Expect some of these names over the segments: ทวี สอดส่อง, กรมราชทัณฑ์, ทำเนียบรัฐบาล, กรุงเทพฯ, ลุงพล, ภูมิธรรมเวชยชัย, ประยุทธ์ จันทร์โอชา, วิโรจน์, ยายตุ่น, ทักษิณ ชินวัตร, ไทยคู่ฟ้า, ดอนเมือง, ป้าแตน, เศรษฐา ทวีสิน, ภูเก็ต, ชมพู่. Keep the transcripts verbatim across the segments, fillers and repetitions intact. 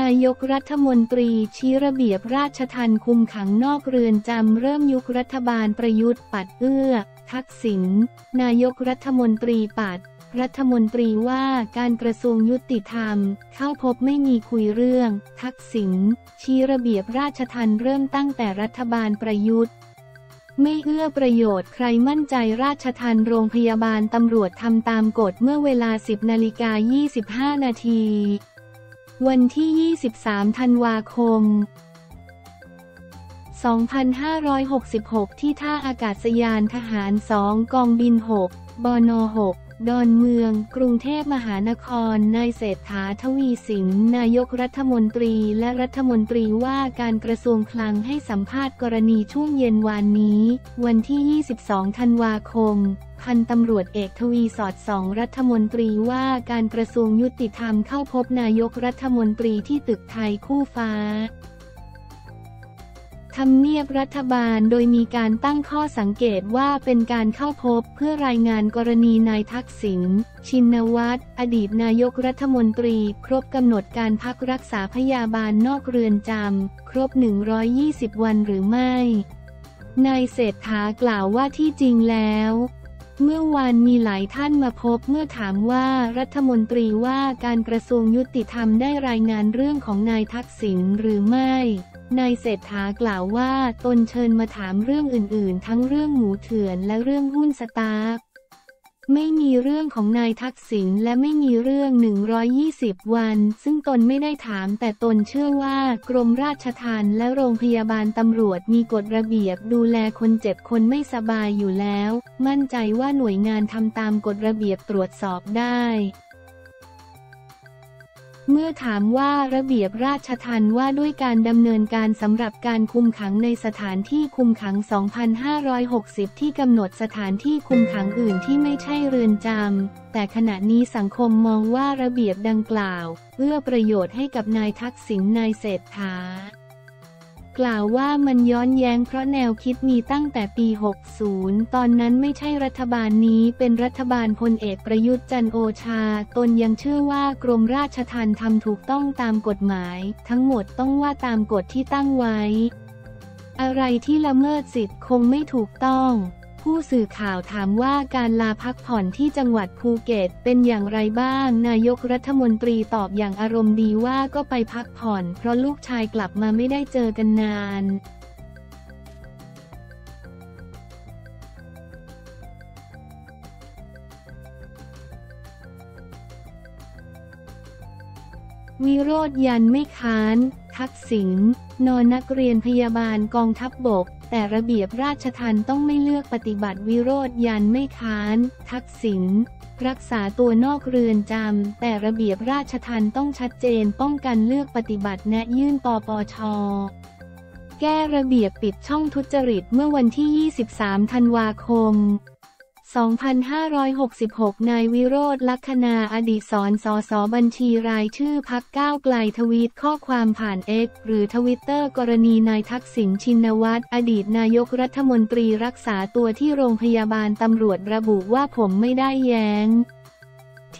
นายกรัฐมนตรีชี้ระเบียบราชทัณฑ์คุมขังนอกเรือนจำเริ่มยุครัฐบาลประยุทธ์ปัดเอื้อทักษิณนายกรัฐมนตรีปัดรัฐมนตรีว่าการกระทรวงยุติธรรมเข้าพบไม่มีคุยเรื่องทักษิณชี้ระเบียบราชทัณฑ์เริ่มตั้งแต่รัฐบาลประยุทธ์ไม่เอื้อประโยชน์ใครมั่นใจราชทัณฑ์โรงพยาบาลตำรวจทำตามกฎเมื่อเวลา สิบนาฬิกายี่สิบห้านาที นาทีวันที่ยี่สิบสามธันวาคมสองพันห้าร้อยหกสิบหกที่ท่าอากาศยานทหารสองกองบินหกบนหกดอนเมืองกรุงเทพมหานครนายเศรษฐาทวีสินนายกรัฐมนตรีและรัฐมนตรีว่าการกระทรวงคลังให้สัมภาษณ์กรณีช่วงเย็นวานนี้วันที่ยี่สิบสองธันวาคมพันตำรวจเอกทวีสอดสองรัฐมนตรีว่าการกระทรวงยุติธรรมเข้าพบนายกรัฐมนตรีที่ตึกไทยคู่ฟ้าทำเนียบรัฐบาลโดยมีการตั้งข้อสังเกตว่าเป็นการเข้าพบเพื่อรายงานกรณีนายทักษิณชินวัตรอดีตนายกรัฐมนตรีครบกำหนดการพักรักษาพยาบาลนอกเรือนจำครบหนึ่งร้อยยี่สิบวันหรือไม่นายเศรษฐากล่าวว่าที่จริงแล้วเมื่อวานมีหลายท่านมาพบเมื่อถามว่ารัฐมนตรีว่าการกระทรวงยุติธรรมได้รายงานเรื่องของนายทักษิณหรือไม่นายเศรษฐากล่าวว่าตนเชิญมาถามเรื่องอื่นๆทั้งเรื่องหมูเถื่อนและเรื่องหุ้นสตาร์ไม่มีเรื่องของนายทักษิณและไม่มีเรื่องหนึ่งร้อยยี่สิบวันซึ่งตนไม่ได้ถามแต่ตนเชื่อว่ากรมราชทัณฑ์และโรงพยาบาลตำรวจมีกฎระเบียบดูแลคนเจ็บคนไม่สบายอยู่แล้วมั่นใจว่าหน่วยงานทำตามกฎระเบียบตรวจสอบได้เมื่อถามว่าระเบียบราชทัณฑ์ว่าด้วยการดำเนินการสำหรับการคุมขังในสถานที่คุมขัง สองพันห้าร้อยหกสิบ ที่กำหนดสถานที่คุมขังอื่นที่ไม่ใช่เรือนจำแต่ขณะนี้สังคมมองว่าระเบียบดังกล่าวเอื้อประโยชน์ให้กับนายทักษิณนายเศรษฐากล่าวว่ามันย้อนแย้งเพราะแนวคิดมีตั้งแต่ปีหกสิบตอนนั้นไม่ใช่รัฐบาลนี้เป็นรัฐบาลพลเอกประยุทธ์จันทร์โอชาตนยังเชื่อว่ากรมราชทัณฑ์ทำถูกต้องตามกฎหมายทั้งหมดต้องว่าตามกฎที่ตั้งไว้อะไรที่ละเมิดสิทธิ์คงไม่ถูกต้องผู้สื่อข่าวถามว่าการลาพักผ่อนที่จังหวัดภูเก็ตเป็นอย่างไรบ้างนายกรัฐมนตรีตอบอย่างอารมณ์ดีว่าก็ไปพักผ่อนเพราะลูกชายกลับมาไม่ได้เจอกันนานวิโรจน์ยันไม่ค้านทักษิณนอนนักเรียนพยาบาลกองทัพบกแต่ระเบียบราชทัณฑ์ต้องไม่เลือกปฏิบัติวิโรจน์ยันไม่ค้านทักษิณรักษาตัวนอกเรือนจำแต่ระเบียบราชทัณฑ์ต้องชัดเจนป้องกันเลือกปฏิบัติแนะยื่นปปช.แก้ระเบียบปิดช่องทุจริตเมื่อวันที่ยี่สิบสามธันวาคมสองพันห้าร้อยหกสิบหกนายวิโรจน์ ลักขณาอดีตสสสบัญชีรายชื่อพรรคก้าวไกลทวีตข้อความผ่าน เอ็กซ์ หรือทวิตเตอร์กรณีนายทักษิณชินวัตรอดีตนายกรัฐมนตรีรักษาตัวที่โรงพยาบาลตำรวจระบุว่าผมไม่ได้แย้ง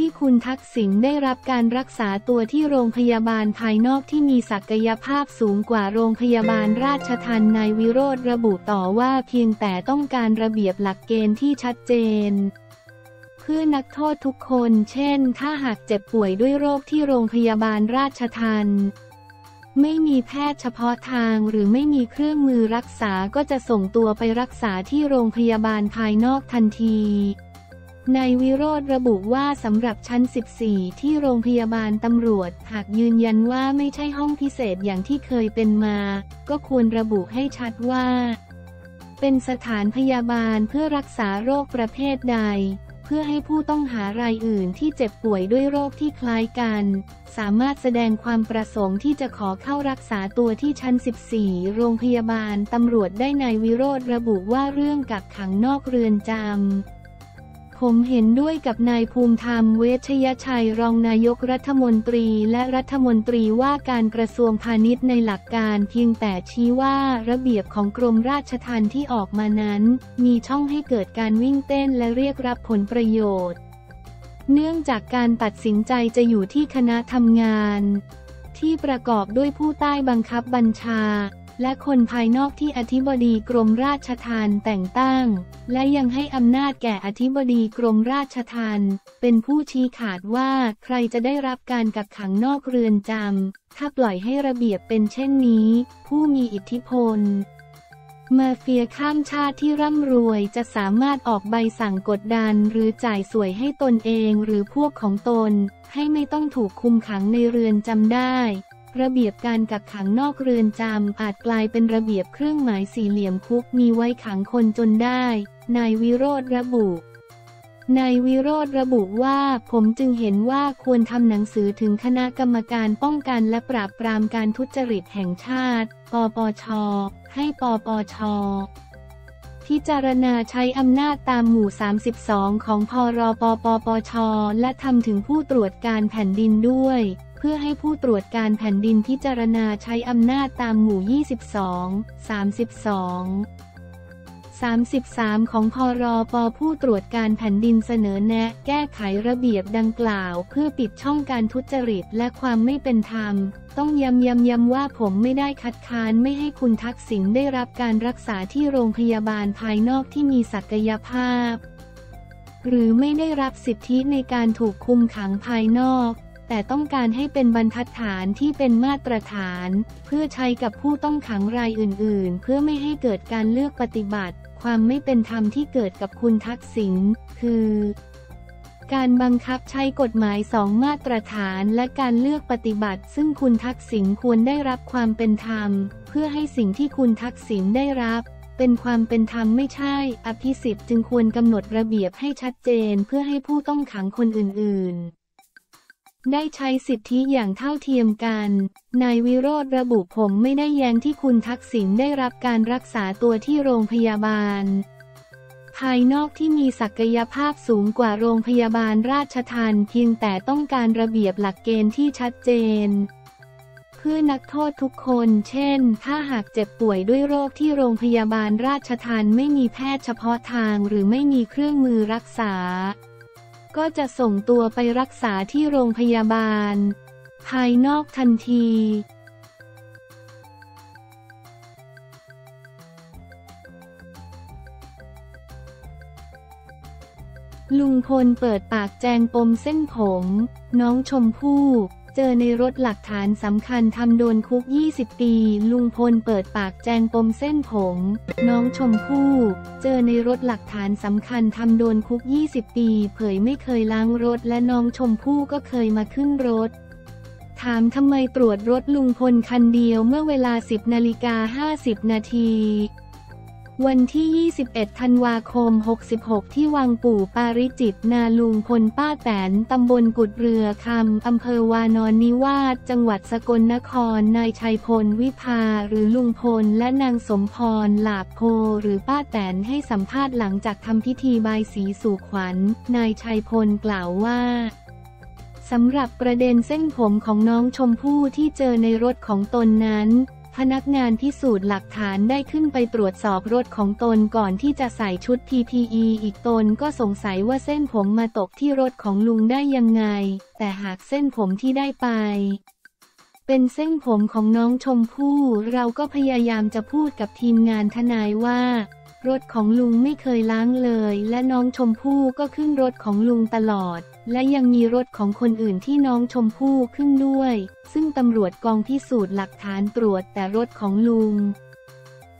ที่คุณทักษิณได้รับการรักษาตัวที่โรงพยาบาลภายนอกที่มีศักยภาพสูงกว่าโรงพยาบาลราชทัณฑ์นายวิโรจน์ระบุต่อว่าเพียงแต่ต้องการระเบียบหลักเกณฑ์ที่ชัดเจนเพื่อนักโทษทุกคนเช่นถ้าหากเจ็บป่วยด้วยโรคที่โรงพยาบาลราชทัณฑ์ไม่มีแพทย์เฉพาะทางหรือไม่มีเครื่องมือรักษาก็จะส่งตัวไปรักษาที่โรงพยาบาลภายนอกทันทีนายวิโรจน์ระบุว่าสำหรับชั้นสิบสี่ที่โรงพยาบาลตำรวจหากยืนยันว่าไม่ใช่ห้องพิเศษอย่างที่เคยเป็นมาก็ควรระบุให้ชัดว่าเป็นสถานพยาบาลเพื่อรักษาโรคประเภทใดเพื่อให้ผู้ต้องหารายอื่นที่เจ็บป่วยด้วยโรคที่คล้ายกันสามารถแสดงความประสงค์ที่จะขอเข้ารักษาตัวที่ชั้นสิบสี่โรงพยาบาลตำรวจได้นายวิโรจน์ระบุว่าเรื่องกักขังนอกเรือนจำผ ผมเห็นด้วยกับนายภูมิธรรมเวชยชัยรองนายกรัฐมนตรีและรัฐมนตรีว่าการกระทรวงพาณิชย์ในหลักการเพียงแต่ชี้ว่าระเบียบของกรมราชทัณฑ์ที่ออกมานั้นมีช่องให้เกิดการวิ่งเต้นและเรียกรับผลประโยชน์เนื่องจากการตัดสินใจจะอยู่ที่คณะทำงานที่ประกอบด้วยผู้ใต้บังคับบัญชาและคนภายนอกที่อธิบดีกรมราชทัณฑ์แต่งตั้งและยังให้อำนาจแก่อธิบดีกรมราชทัณฑ์เป็นผู้ชี้ขาดว่าใครจะได้รับการกักขังนอกเรือนจำถ้าปล่อยให้ระเบียบเป็นเช่นนี้ผู้มีอิทธิพลมาเฟียข้ามชาติที่ร่ำรวยจะสามารถออกใบสั่งกดดันหรือจ่ายสวยให้ตนเองหรือพวกของตนให้ไม่ต้องถูกคุมขังในเรือนจำได้ระเบียบการกักขังนอกเรือนจำอาจกลายเป็นระเบียบเครื่องหมายสี่เหลี่ยมคุกมีไว้ขังคนจนได้นายวิโรจน์ระบุนายวิโรจน์ระบุว่าผมจึงเห็นว่าควรทำหนังสือถึงคณะกรรมการป้องกันและปราบปรามการทุจริตแห่งชาติปปช.ให้ปปช.พิจารณาใช้อำนาจตามหมู่สามสิบสองของพรบปปช.และทำถึงผู้ตรวจการแผ่นดินด้วยเพื่อให้ผู้ตรวจการแผ่นดินพิจารณาใช้อำนาจตามหมู่ยี่สิบสอง สามสิบสอง สามสิบสามของพรบผู้ตรวจการแผ่นดินเสนอแนะแก้ไขระเบียบดังกล่าวเพื่อปิดช่องการทุจริตและความไม่เป็นธรรมต้องย้ำย้ำย้ำว่าผมไม่ได้คัดค้านไม่ให้คุณทักษิณได้รับการรักษาที่โรงพยาบาลภายนอกที่มีศักยภาพหรือไม่ได้รับสิทธิในการถูกคุมขังภายนอกแต่ต้องการให้เป็นบรรทัดฐานที่เป็นมาตรฐานเพื่อใช้กับผู้ต้องขังรายอื่นๆเพื่อไม่ให้เกิดการเลือกปฏิบัติความไม่เป็นธรรมที่เกิดกับคุณทักษิณคือการบังคับใช้กฎหมายสองมาตรฐานและการเลือกปฏิบัติซึ่งคุณทักษิณควรได้รับความเป็นธรรมเพื่อให้สิ่งที่คุณทักษิณได้รับเป็นความเป็นธรรมไม่ใช่อภิสิทธิ์จึงควรกำหนดระเบียบให้ชัดเจนเพื่อให้ผู้ต้องขังคนอื่นๆได้ใช้สิทธิอย่างเท่าเทียมกันนายวิโรจน์ระบุผมไม่ได้แย้งที่คุณทักษิณได้รับการรักษาตัวที่โรงพยาบาลภายนอกที่มีศักยภาพสูงกว่าโรงพยาบาลราชทัณฑ์เพียงแต่ต้องการระเบียบหลักเกณฑ์ที่ชัดเจนเพื่อนักโทษทุกคนเช่นถ้าหากเจ็บป่วยด้วยโรคที่โรงพยาบาลราชทัณฑ์ไม่มีแพทย์เฉพาะทางหรือไม่มีเครื่องมือรักษาก็จะส่งตัวไปรักษาที่โรงพยาบาลภายนอกทันทีลุงพลเปิดปากแจงปมเส้นผมน้องชมพู่เจอในรถหลักฐานสำคัญทำโดนคุกยี่สิบปีลุงพลเปิดปากแจงปมเส้นผมน้องชมพู่เจอในรถหลักฐานสำคัญทำโดนคุกยี่สิบปีเผยไม่เคยล้างรถและน้องชมพู่ก็เคยมาขึ้นรถถามทำไมตรวจรถลุงพลคันเดียวเมื่อเวลา สิบนาฬิกาห้าสิบนาที นาทีวันที่ยี่สิบเอ็ดธันวาคมหกสิบหกที่วังปู่ปาริจิตนาลุงพลป้าแตนตำบลกุดเรือคำอำเภอวานอนนิวาสจังหวัดสกลนครนายชัยพลวิภาหรือลุงพลและนางสมพรหลาบโพหรือป้าแตนให้สัมภาษณ์หลังจากทำพิธีบายสีสู่ขวัญนายชัยพลกล่าวว่าสำหรับประเด็นเส้นผมของน้องชมพู่ที่เจอในรถของตนนั้นพนักงานพิสูจน์หลักฐานได้ขึ้นไปตรวจสอบรถของตนก่อนที่จะใส่ชุด พี พี อี อีกตนก็สงสัยว่าเส้นผมมาตกที่รถของลุงได้ยังไงแต่หากเส้นผมที่ได้ไปเป็นเส้นผมของน้องชมพู่เราก็พยายามจะพูดกับทีมงานทนายว่ารถของลุงไม่เคยล้างเลยและน้องชมพู่ก็ขึ้นรถของลุงตลอดและยังมีรถของคนอื่นที่น้องชมพู่ขึ้นด้วยซึ่งตำรวจกองพิสูจน์หลักฐานตรวจแต่รถของลุง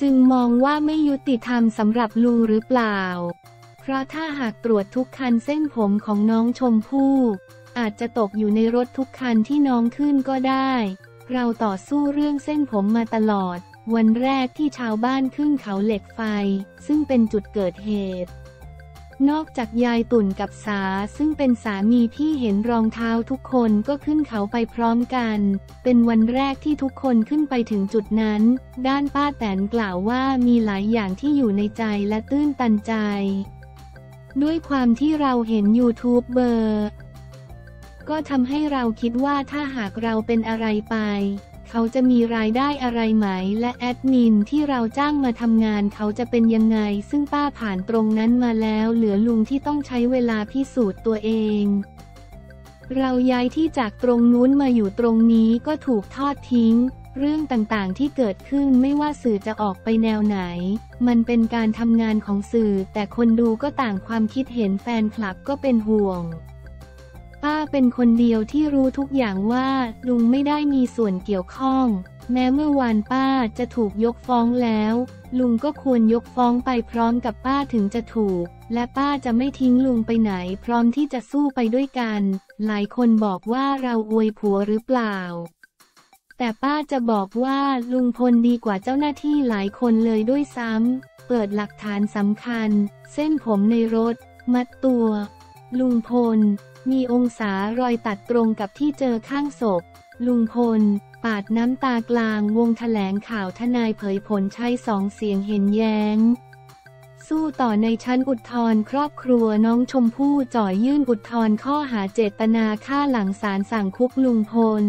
จึงมองว่าไม่ยุติธรรมสำหรับลุงหรือเปล่าเพราะถ้าหากตรวจทุกคันเส้นผมของน้องชมพู่อาจจะตกอยู่ในรถทุกคันที่น้องขึ้นก็ได้เราต่อสู้เรื่องเส้นผมมาตลอดวันแรกที่ชาวบ้านขึ้นเขาเหล็กไฟซึ่งเป็นจุดเกิดเหตุนอกจากยายตุ่นกับสาซึ่งเป็นสามีที่เห็นรองเท้าทุกคนก็ขึ้นเขาไปพร้อมกันเป็นวันแรกที่ทุกคนขึ้นไปถึงจุดนั้นด้านป้าแตนกล่าวว่ามีหลายอย่างที่อยู่ในใจและตื้นตันใจ ด้วยความที่เราเห็นยูทูบเบอร์ก็ทำให้เราคิดว่าถ้าหากเราเป็นอะไรไปเขาจะมีรายได้อะไรไหมและแอดมินที่เราจ้างมาทำงานเขาจะเป็นยังไงซึ่งป้าผ่านตรงนั้นมาแล้วเหลือลุงที่ต้องใช้เวลาพิสูจน์ตัวเองเราย้ายที่จากตรงนู้นมาอยู่ตรงนี้ก็ถูกทอดทิ้งเรื่องต่างๆที่เกิดขึ้นไม่ว่าสื่อจะออกไปแนวไหนมันเป็นการทำงานของสื่อแต่คนดูก็ต่างความคิดเห็นแฟนคลับก็เป็นห่วงป้าเป็นคนเดียวที่รู้ทุกอย่างว่าลุงไม่ได้มีส่วนเกี่ยวข้องแม้เมื่อวานป้าจะถูกยกฟ้องแล้วลุงก็ควรยกฟ้องไปพร้อมกับป้าถึงจะถูกและป้าจะไม่ทิ้งลุงไปไหนพร้อมที่จะสู้ไปด้วยกันหลายคนบอกว่าเราอวยผัวหรือเปล่าแต่ป้าจะบอกว่าลุงพลดีกว่าเจ้าหน้าที่หลายคนเลยด้วยซ้ำเปิดหลักฐานสำคัญเส้นผมในรถมัดตัวลุงพลมีองศารอยตัดตรงกับที่เจอข้างศพลุงพลปาดน้ำตากลางวงแถลงข่าวทนายเผยผลใช้สองเสียงเห็นแย้งสู้ต่อในชั้นอุทธรณ์ครอบครัวน้องชมพู่จ่อยยื่นอุทธรณ์ข้อหาเจตนาฆ่าหลังศาลสั่งคุกลุงพล